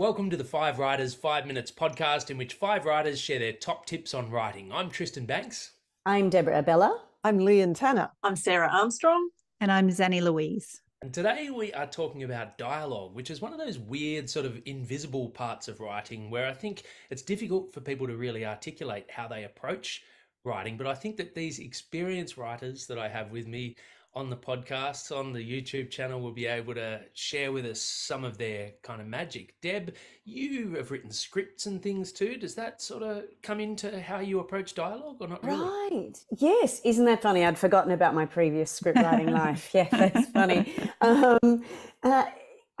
Welcome to the Five Writers 5 Minutes podcast, in which five writers share their top tips on writing. I'm Tristan Bancks. I'm Deborah Abela. I'm Lian Tanner. I'm Sarah Armstrong. And I'm Zanni Louise. And today we are talking about dialogue, which is one of those weird sort of invisible parts of writing where I think it's difficult for people to really articulate how they approach writing. But I think that these experienced writers that I have with me on the podcast, on the YouTube channel, will be able to share with us some of their kind of magic. Deb, you have written scripts and things too. Does that sort of come into how you approach dialogue or not really? Right. Yes. Isn't that funny? I'd forgotten about my previous script writing life. Yeah, that's funny. I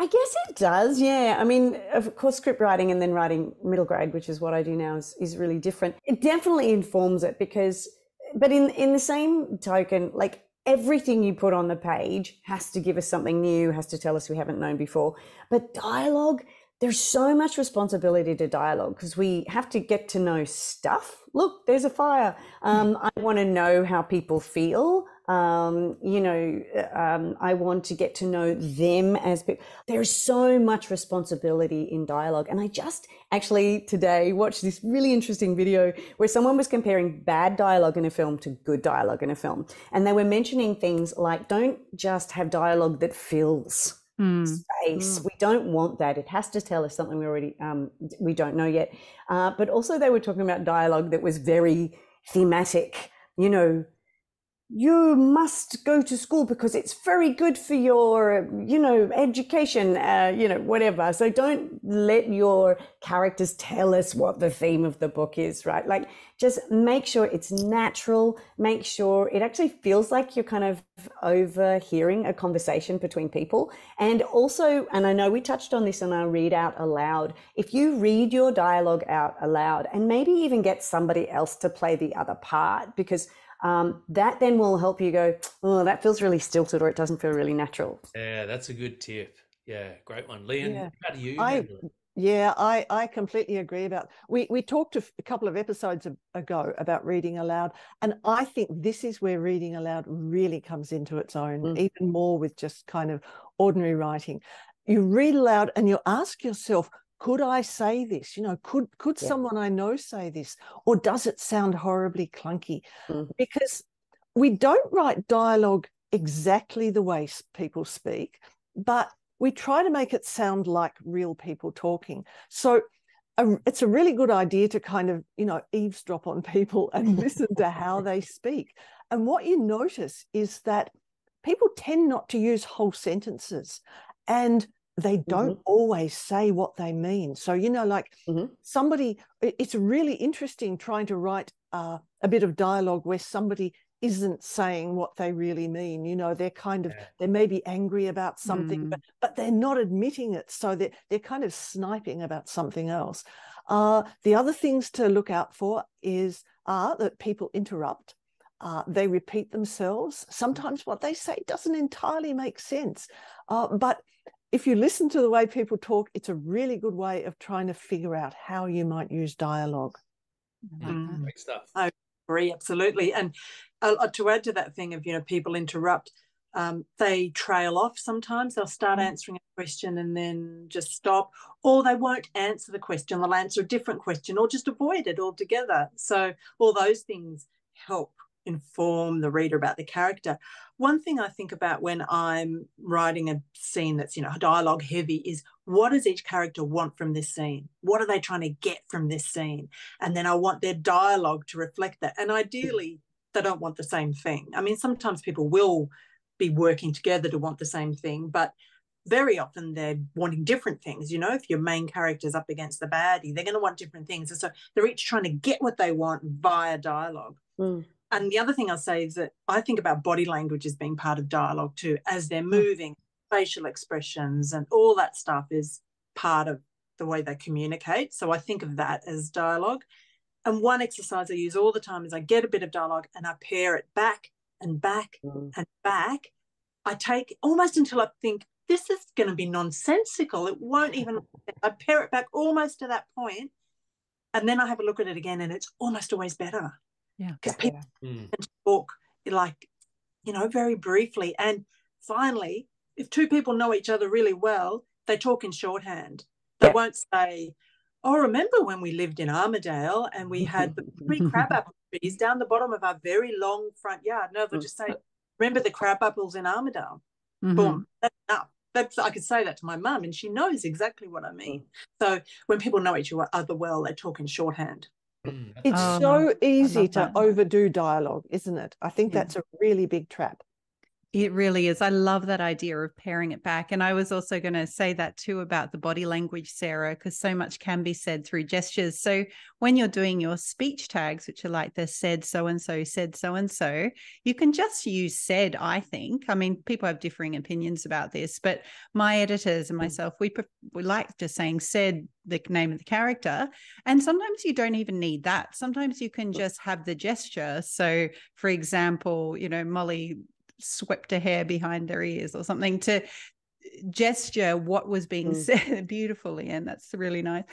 guess it does. Yeah. I mean, of course, script writing and then writing middle grade, which is what I do now, is really different. It definitely informs it because, but in the same token, like, everything you put on the page has to give us something new, has to tell us we haven't known before. But dialogue, there's so much responsibility to dialogue because we have to get to know stuff. Look, there's a fire. I want to know how people feel. I want to get to know them as people. There's so much responsibility in dialogue. And I just actually today watched this really interesting video where someone was comparing bad dialogue in a film to good dialogue in a film. And they were mentioning things like, don't just have dialogue that fills space. We don't want that. It has to tell us something we already, we don't know yet. But also they were talking about dialogue that was very thematic, you know, you must go to school because it's very good for your, you know, education, you know, whatever. So don't let your characters tell us what the theme of the book is, right? Like, just make sure it's natural, make sure it actually feels like you're kind of overhearing a conversation between people. And also, and I know we touched on this in our read out aloud, if you read your dialogue out aloud and maybe even get somebody else to play the other part, because that then will help you go, oh, that feels really stilted, or it doesn't feel really natural. Yeah, that's a good tip. Yeah, great one. Lian, how do you handle it? Yeah, I completely agree about it. We talked a couple of episodes ago about reading aloud, and I think this is where reading aloud really comes into its own, even more with just kind of ordinary writing. You read aloud and you ask yourself, could I say this? You know, could someone I know say this? Or does it sound horribly clunky? Because we don't write dialogue exactly the way people speak, but we try to make it sound like real people talking. So it's a really good idea to kind of, you know, eavesdrop on people and listen to how they speak. And what you notice is that people tend not to use whole sentences, and they don't always say what they mean. So, you know, like somebody, it's really interesting trying to write a bit of dialogue where somebody isn't saying what they really mean. You know, they're kind of, they may be angry about something, but they're not admitting it. So they're kind of sniping about something else. The other things to look out for are that people interrupt. They repeat themselves. Sometimes what they say doesn't entirely make sense, but if you listen to the way people talk, it's a really good way of trying to figure out how you might use dialogue. Great stuff. I agree, absolutely. And to add to that thing of, you know, people interrupt, they trail off sometimes. They'll start answering a question and then just stop, or they won't answer the question. They'll answer a different question or just avoid it altogether. So all those things help inform the reader about the character. One thing I think about when I'm writing a scene that's, you know, dialogue heavy is, what does each character want from this scene? What are they trying to get from this scene? And then I want their dialogue to reflect that. And ideally, they don't want the same thing. I mean, sometimes people will be working together to want the same thing, but very often they're wanting different things. You know, if your main character's up against the baddie, they're going to want different things. And so they're each trying to get what they want via dialogue. And the other thing I'll say is that I think about body language as being part of dialogue too, as they're moving, facial expressions and all that stuff is part of the way they communicate. So I think of that as dialogue. And one exercise I use all the time is I get a bit of dialogue and I pair it back and back and back. I take almost until I think this is going to be nonsensical. It won't even, I pair it back almost to that point, and then I have a look at it again and it's almost always better. Yeah, because people talk like, you know, very briefly. And finally, if two people know each other really well, they talk in shorthand. They won't say, oh, remember when we lived in Armadale and we had the three crabapple trees down the bottom of our very long front yard. No, they'll just say, remember the crabapples in Armadale? Mm-hmm. Boom, that's enough. I could say that to my mum and she knows exactly what I mean. So when people know each other well, they talk in shorthand. It's so easy to overdo dialogue, isn't it? I think that's a really big trap. It really is. I love that idea of pairing it back. And I was also going to say that too about the body language, Sarah, because so much can be said through gestures. So when you're doing your speech tags, which are like the said so-and-so, said so-and-so, you can just use said, I think. I mean, people have differing opinions about this, but my editors and myself, we like just saying said, the name of the character. And sometimes you don't even need that. Sometimes you can just have the gesture. So for example, you know, Molly swept a hair behind their ears or something to gesture what was being said beautifully, and that's really nice,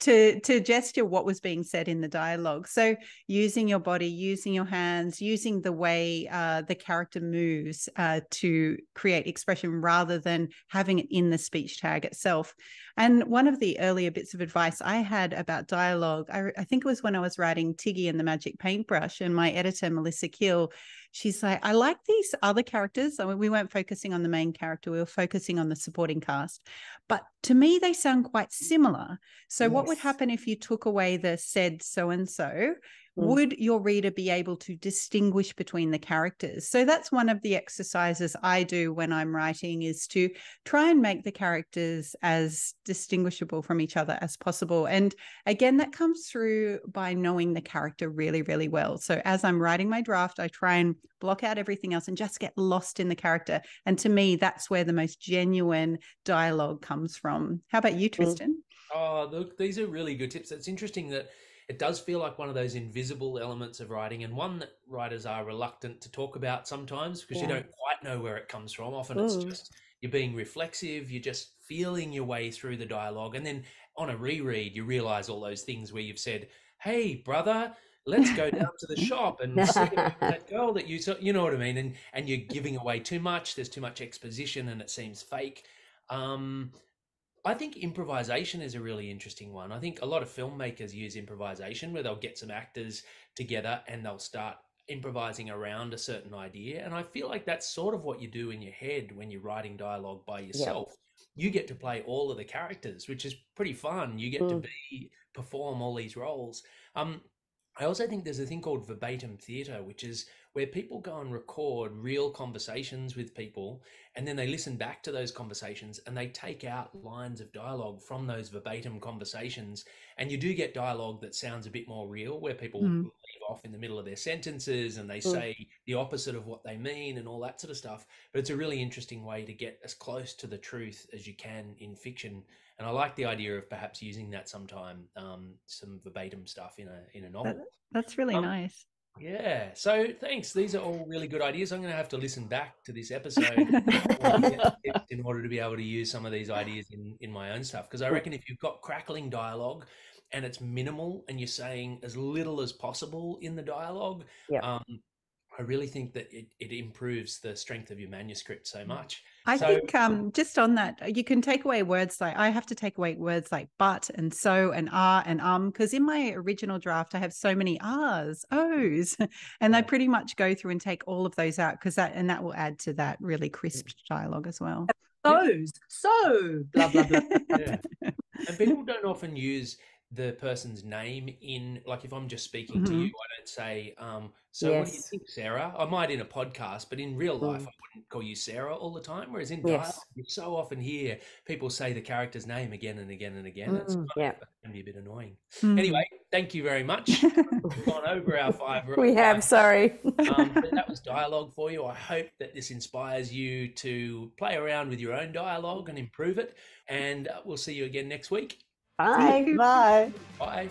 to gesture what was being said in the dialogue. So using your body, using your hands, using the way the character moves to create expression rather than having it in the speech tag itself. And one of the earlier bits of advice I had about dialogue, I think it was when I was writing Tiggy and the Magic Paintbrush, and my editor, Melissa Kill, she's like, I like these other characters. I mean, we weren't focusing on the main character. We were focusing on the supporting cast. But to me, they sound quite similar. So what would happen if you took away the said so-and-so? Would your reader be able to distinguish between the characters? So that's one of the exercises I do when I'm writing, is to try and make the characters as distinguishable from each other as possible. And again, that comes through by knowing the character really, really well. So as I'm writing my draft, I try and block out everything else and just get lost in the character. And to me, that's where the most genuine dialogue comes from. How about you, Tristan? Oh, look, these are really good tips. It's interesting that it does feel like one of those invisible elements of writing, and one that writers are reluctant to talk about sometimes because you don't quite know where it comes from. Often it's just you're being reflexive, you're just feeling your way through the dialogue. And then on a reread, you realize all those things where you've said, hey, brother, let's go down to the shop and see about that girl that you saw, you know what I mean? And you're giving away too much. There's too much exposition and it seems fake. I think improvisation is a really interesting one. I think a lot of filmmakers use improvisation where they'll get some actors together and they'll start improvising around a certain idea. And I feel like that's sort of what you do in your head when you're writing dialogue by yourself. Yeah. You get to play all of the characters, which is pretty fun. You get to perform all these roles. I also think there's a thing called verbatim theatre, which is where people go and record real conversations with people, and then they listen back to those conversations and they take out lines of dialogue from those verbatim conversations. And you do get dialogue that sounds a bit more real, where people leave off in the middle of their sentences and they say the opposite of what they mean and all that sort of stuff. But it's a really interesting way to get as close to the truth as you can in fiction. And I like the idea of perhaps using that sometime, some verbatim stuff in a novel. That's really nice. Yeah. So thanks. These are all really good ideas. I'm going to have to listen back to this episode in order to be able to use some of these ideas in my own stuff. Because I reckon if you've got crackling dialogue and it's minimal and you're saying as little as possible in the dialogue, I really think that it improves the strength of your manuscript so much. I think just on that, you can take away words like, I have to take away words like but and so and are and because in my original draft, I have so many R's, O's, and I pretty much go through and take all of those out because that will add to that really crisp dialogue as well. Those, so, blah, blah, blah. And people don't often use the person's name in, like if I'm just speaking to you, I don't say, what do you think, Sarah? I might in a podcast, but in real life, I wouldn't call you Sarah all the time. Whereas in dialogue, you so often hear people say the character's name again and again and again. It can be a bit annoying. Anyway, thank you very much. We've gone over our 5 rules. We have, sorry. But that was dialogue for you. I hope that this inspires you to play around with your own dialogue and improve it. And we'll see you again next week. Bye. Bye. Bye.